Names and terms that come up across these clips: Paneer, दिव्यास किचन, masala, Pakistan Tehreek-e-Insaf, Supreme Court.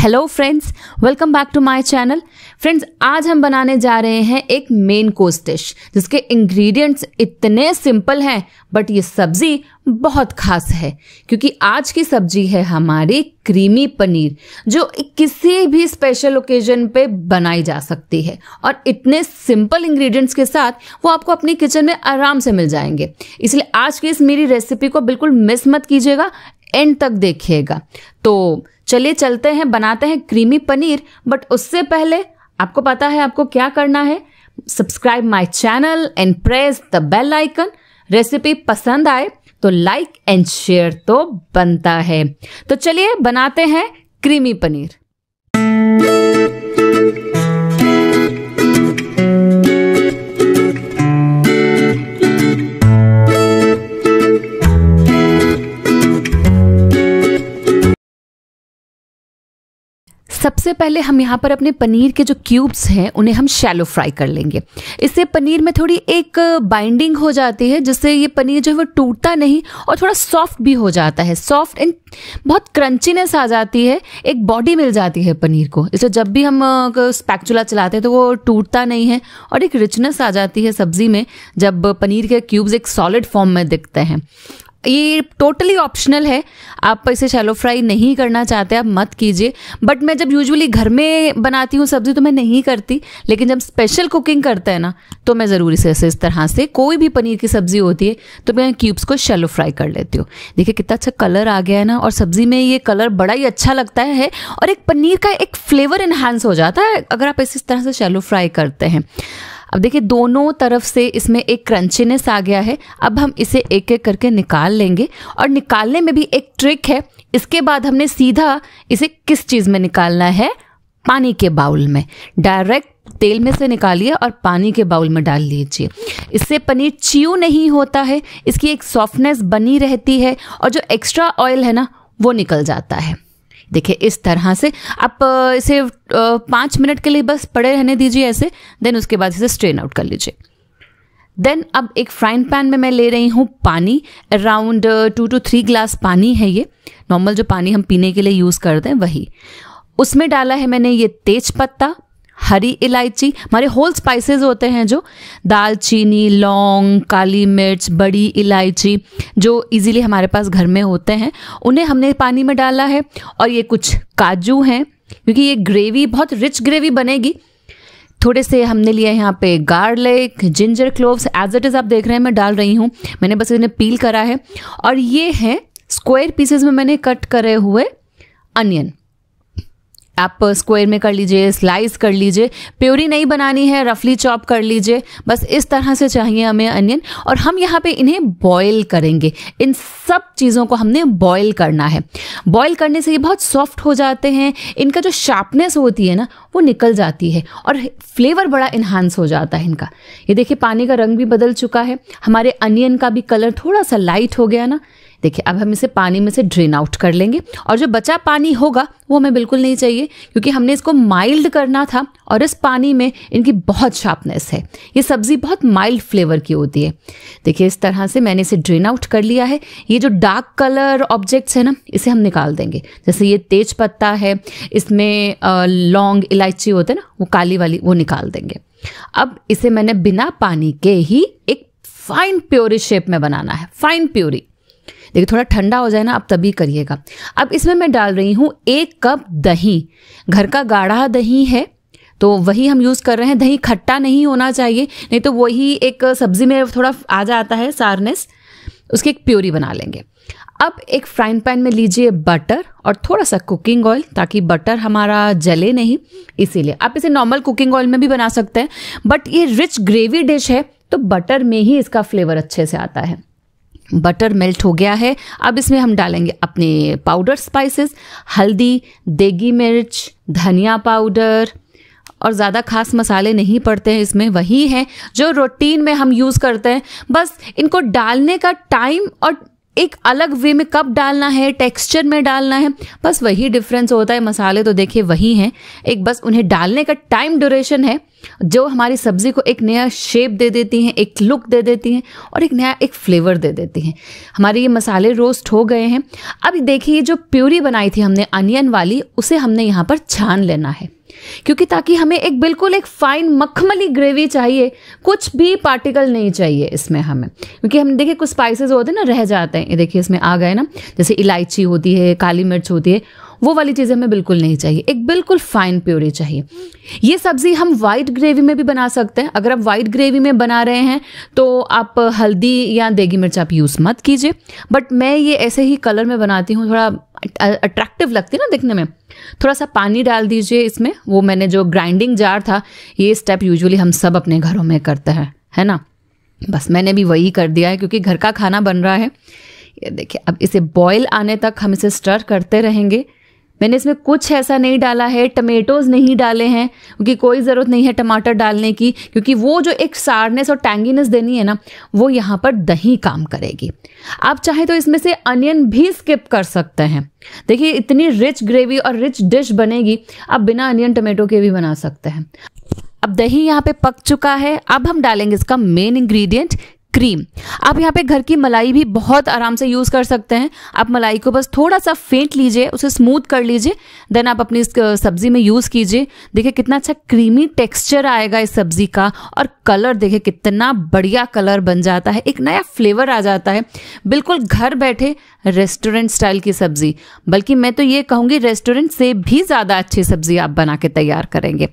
Hello friends, welcome back to my channel. Friends, आज हम बनाने जा रहे हैं एक मेन कोर्स डिश जिसके इंग्रेडिएंट्स इतने सिंपल हैं, बट ये सब्जी बहुत खास है क्योंकि आज की सब्जी है हमारी क्रीमी पनीर, जो किसी भी स्पेशल ओकेजन पे बनाई जा सकती है और इतने सिंपल इंग्रेडिएंट्स के साथ वो आपको अपनी किचन में आराम से मिल जाएंगे। इसलिए आज की इस मेरी रेसिपी को बिल्कुल मिस मत कीजिएगा, एंड तक देखिएगा। तो चलिए चलते हैं, बनाते हैं क्रीमी पनीर। बट उससे पहले आपको पता है आपको क्या करना है। Subscribe my channel and press the bell icon. Recipe पसंद आए तो लाइक एंड शेयर तो बनता है। तो चलिए बनाते हैं क्रीमी पनीर। सबसे पहले हम यहाँ पर अपने पनीर के जो क्यूब्स हैं उन्हें हम शैलो फ्राई कर लेंगे। इससे पनीर में थोड़ी एक बाइंडिंग हो जाती है, जिससे ये पनीर जो है वो टूटता नहीं और थोड़ा सॉफ्ट भी हो जाता है। सॉफ्ट एंड बहुत क्रंचीनेस आ जाती है, एक बॉडी मिल जाती है पनीर को। इसलिए जब भी हम स्पैचुला चलाते हैं तो वो टूटता नहीं है और एक रिचनेस आ जाती है सब्जी में जब पनीर के क्यूब्स एक सॉलिड फॉर्म में दिखते हैं। ये टोटली ऑप्शनल है, आप इसे शैलो फ्राई नहीं करना चाहते आप मत कीजिए। बट मैं जब यूजुअली घर में बनाती हूँ सब्जी तो मैं नहीं करती, लेकिन जब स्पेशल कुकिंग करते हैं ना तो मैं ज़रूर इसे इस तरह से, कोई भी पनीर की सब्जी होती है तो मैं क्यूब्स को शैलो फ्राई कर लेती हूँ। देखिए कितना अच्छा कलर आ गया है ना, और सब्जी में ये कलर बड़ा ही अच्छा लगता है और एक पनीर का एक फ्लेवर इन्हांस हो जाता है अगर आप इस तरह से शैलो फ्राई करते हैं। अब देखिए दोनों तरफ से इसमें एक क्रंचीनेस आ गया है। अब हम इसे एक एक करके निकाल लेंगे, और निकालने में भी एक ट्रिक है। इसके बाद हमने सीधा इसे किस चीज़ में निकालना है, पानी के बाउल में। डायरेक्ट तेल में से निकालिए और पानी के बाउल में डाल लीजिए। इससे पनीर चियू नहीं होता है, इसकी एक सॉफ्टनेस बनी रहती है और जो एक्स्ट्रा ऑयल है ना वो निकल जाता है। देखिए इस तरह से आप इसे 5 मिनट के लिए बस पड़े रहने दीजिए ऐसे। देन उसके बाद इसे स्ट्रेन आउट कर लीजिए। देन अब एक फ्राइंग पैन में मैं ले रही हूँ पानी। अराउंड 2 to 3 ग्लास पानी है, ये नॉर्मल जो पानी हम पीने के लिए यूज़ करते हैं वही। उसमें डाला है मैंने ये तेज पत्ता, हरी इलायची, हमारे होल स्पाइसेस होते हैं जो दालचीनी, लौंग, काली मिर्च, बड़ी इलायची, जो इजीली हमारे पास घर में होते हैं, उन्हें हमने पानी में डाला है। और ये कुछ काजू हैं, क्योंकि ये ग्रेवी बहुत रिच ग्रेवी बनेगी। थोड़े से हमने लिए यहाँ पे garlic, ginger cloves, as it is आप देख रहे हैं मैं डाल रही हूँ। मैंने बस इन्हें पील करा है। और ये है स्क्वायर पीसेज में मैंने कट करे हुए अनियन। आप स्क्वायर में कर लीजिए, स्लाइस कर लीजिए, प्योरी नहीं बनानी है, रफली चॉप कर लीजिए। बस इस तरह से चाहिए हमें अनियन। और हम यहाँ पे इन्हें बॉईल करेंगे। इन सब चीज़ों को हमने बॉईल करना है। बॉईल करने से ये बहुत सॉफ्ट हो जाते हैं, इनका जो शार्पनेस होती है ना वो निकल जाती है और फ्लेवर बड़ा इन्हांस हो जाता है इनका। ये देखिए पानी का रंग भी बदल चुका है, हमारे अनियन का भी कलर थोड़ा सा लाइट हो गया ना। देखिए अब हम इसे पानी में से ड्रेन आउट कर लेंगे, और जो बचा पानी होगा वो हमें बिल्कुल नहीं चाहिए क्योंकि हमने इसको माइल्ड करना था और इस पानी में इनकी बहुत शार्पनेस है। ये सब्जी बहुत माइल्ड फ्लेवर की होती है। देखिए इस तरह से मैंने इसे ड्रेन आउट कर लिया है। ये जो डार्क कलर ऑब्जेक्ट्स है ना इसे हम निकाल देंगे। जैसे ये तेज पत्ता है, इसमें लौंग इलायची होते हैं ना वो काली वाली, वो निकाल देंगे। अब इसे मैंने बिना पानी के ही एक फाइन प्योरी शेप में बनाना है। फाइन प्योरी देखिए थोड़ा ठंडा हो जाए ना आप तभी करिएगा। अब इसमें मैं डाल रही हूँ 1 कप दही। घर का गाढ़ा दही है तो वही हम यूज़ कर रहे हैं। दही खट्टा नहीं होना चाहिए, नहीं तो वही एक सब्जी में थोड़ा आ जाता है सारनेस। उसकी एक प्योरी बना लेंगे। अब एक फ्राइंग पैन में लीजिए बटर और थोड़ा सा कुकिंग ऑयल, ताकि बटर हमारा जले नहीं, इसीलिए। आप इसे नॉर्मल कुकिंग ऑयल में भी बना सकते हैं, बट ये रिच ग्रेवी डिश है तो बटर में ही इसका फ्लेवर अच्छे से आता है। बटर मेल्ट हो गया है। अब इसमें हम डालेंगे अपने पाउडर स्पाइसेस, हल्दी, देगी मिर्च, धनिया पाउडर, और ज़्यादा खास मसाले नहीं पड़ते हैं इसमें, वही हैं जो रूटीन में हम यूज़ करते हैं। बस इनको डालने का टाइम और एक अलग वे में कब डालना है, टेक्सचर में डालना है, बस वही डिफरेंस होता है। मसाले तो देखिए वही हैं, एक बस उन्हें डालने का टाइम ड्यूरेशन है जो हमारी सब्जी को एक नया शेप दे देती हैं, एक लुक दे देती हैं और एक नया एक फ्लेवर दे देती हैं। हमारे ये मसाले रोस्ट हो गए हैं। अब देखिए जो प्यूरी बनाई थी हमने अनियन वाली, उसे हमने यहाँ पर छान लेना है, क्योंकि ताकि हमें एक बिल्कुल एक फाइन मखमली ग्रेवी चाहिए, कुछ भी पार्टिकल नहीं चाहिए इसमें हमें, क्योंकि हम देखिए कुछ स्पाइसेस होते हैं ना रह जाते हैं, ये देखिए इसमें आ गए ना, जैसे इलायची होती है, काली मिर्च होती है, वो वाली चीज़ें हमें बिल्कुल नहीं चाहिए। एक बिल्कुल फाइन प्योरी चाहिए। ये सब्ज़ी हम वाइट ग्रेवी में भी बना सकते हैं। अगर आप वाइट ग्रेवी में बना रहे हैं तो आप हल्दी या देगी मिर्च आप यूज़ मत कीजिए, बट मैं ये ऐसे ही कलर में बनाती हूँ, थोड़ा अट्रैक्टिव लगती है ना दिखने में। थोड़ा सा पानी डाल दीजिए इसमें, वो मैंने जो ग्राइंडिंग जार था, ये स्टेप यूजुअली हम सब अपने घरों में करते हैं, है ना, बस मैंने भी वही कर दिया है क्योंकि घर का खाना बन रहा है। ये देखिए अब इसे बॉयल आने तक हम इसे स्टर करते रहेंगे। मैंने इसमें कुछ ऐसा नहीं डाला है, टमेटोज़ नहीं डाले हैं क्योंकि कोई ज़रूरत नहीं है टमाटर डालने की, क्योंकि वो जो एक सारनेस और टैंगीनेस देनी है ना, वो यहाँ पर दही काम करेगी। आप चाहे तो इसमें से अनियन भी स्किप कर सकते हैं। देखिए इतनी रिच ग्रेवी और रिच डिश बनेगी, आप बिना अनियन टमेटो के भी बना सकते हैं। अब दही यहाँ पे पक चुका है। अब हम डालेंगे इसका मेन इंग्रेडिएंट क्रीम। आप यहाँ पे घर की मलाई भी बहुत आराम से यूज़ कर सकते हैं। आप मलाई को बस थोड़ा सा फेंट लीजिए, उसे स्मूथ कर लीजिए, देन आप अपनी इस सब्ज़ी में यूज़ कीजिए। देखिए कितना अच्छा क्रीमी टेक्सचर आएगा इस सब्ज़ी का, और कलर देखिए कितना बढ़िया कलर बन जाता है, एक नया फ्लेवर आ जाता है। बिल्कुल घर बैठे रेस्टोरेंट स्टाइल की सब्ज़ी, बल्कि मैं तो ये कहूँगी रेस्टोरेंट से भी ज़्यादा अच्छी सब्ज़ी आप बना के तैयार करेंगे।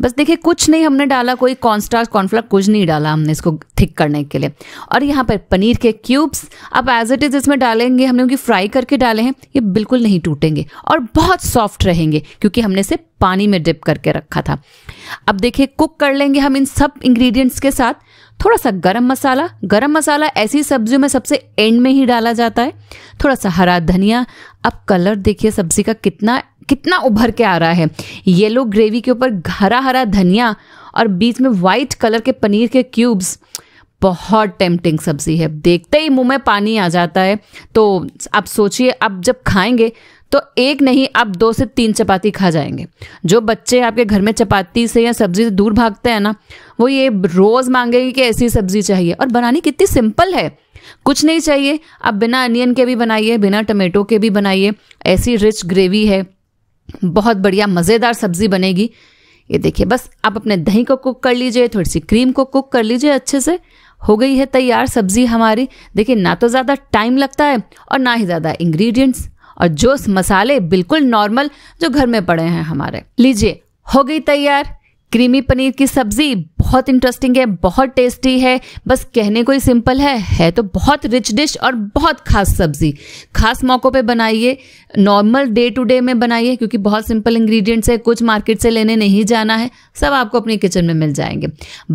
बस देखिए कुछ नहीं हमने डाला, कोई कॉर्नस्टार्च कॉर्नफ्लोर कुछ नहीं डाला हमने इसको थिक करने के लिए। और यहाँ पर पनीर के क्यूब्स आप एज इट इज इसमें डालेंगे, हमने उनकी फ्राई करके डाले हैं। ये बिल्कुल नहीं टूटेंगे और बहुत सॉफ्ट रहेंगे क्योंकि हमने इसे पानी में डिप करके रखा था। अब देखिए कुक कर लेंगे हम इन सब इंग्रेडिएंट्स के साथ। थोड़ा सा गरम मसाला, गरम मसाला ऐसी सब्जियों में सबसे एंड में ही डाला जाता है। थोड़ा सा हरा धनिया। अब कलर देखिए सब्जी का कितना उभर के आ रहा है। येलो ग्रेवी के ऊपर हरा हरा धनिया और बीच में वाइट कलर के पनीर के क्यूब्स, बहुत टेम्पटिंग सब्जी है। देखते ही मुंह में पानी आ जाता है। तो आप सोचिए आप जब खाएंगे तो एक नहीं आप 2 से 3 चपाती खा जाएंगे। जो बच्चे आपके घर में चपाती से या सब्जी से दूर भागते हैं ना, वो ये रोज़ मांगेंगे कि ऐसी सब्जी चाहिए। और बनानी कितनी सिंपल है, कुछ नहीं चाहिए। आप बिना अनियन के भी बनाइए, बिना टमेटो के भी बनाइए, ऐसी रिच ग्रेवी है, बहुत बढ़िया मज़ेदार सब्जी बनेगी। ये देखिए बस आप अपने दही को कुक कर लीजिए, थोड़ी सी क्रीम को कुक कर लीजिए अच्छे से। हो गई है तैयार सब्जी हमारी। देखिए ना तो ज़्यादा टाइम लगता है और ना ही ज़्यादा इंग्रेडिएंट्स, और जो मसाले बिल्कुल नॉर्मल जो घर में पड़े हैं हमारे। लीजिए हो गई तैयार क्रीमी पनीर की सब्जी। बहुत इंटरेस्टिंग है, बहुत टेस्टी है, बस कहने को ही सिंपल है तो बहुत रिच डिश और बहुत खास सब्जी। खास मौक़ों पे बनाइए, नॉर्मल डे टू डे में बनाइए, क्योंकि बहुत सिंपल इंग्रेडिएंट्स है, कुछ मार्केट से लेने नहीं जाना है, सब आपको अपने किचन में मिल जाएंगे।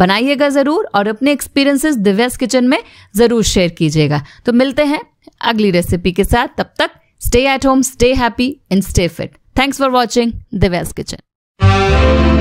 बनाइएगा ज़रूर और अपने एक्सपीरियंसेस दिव्यास किचन में ज़रूर शेयर कीजिएगा। तो मिलते हैं अगली रेसिपी के साथ। तब तक stay at home, stay happy and stay fit. Thanks for watching दिव्यास किचन।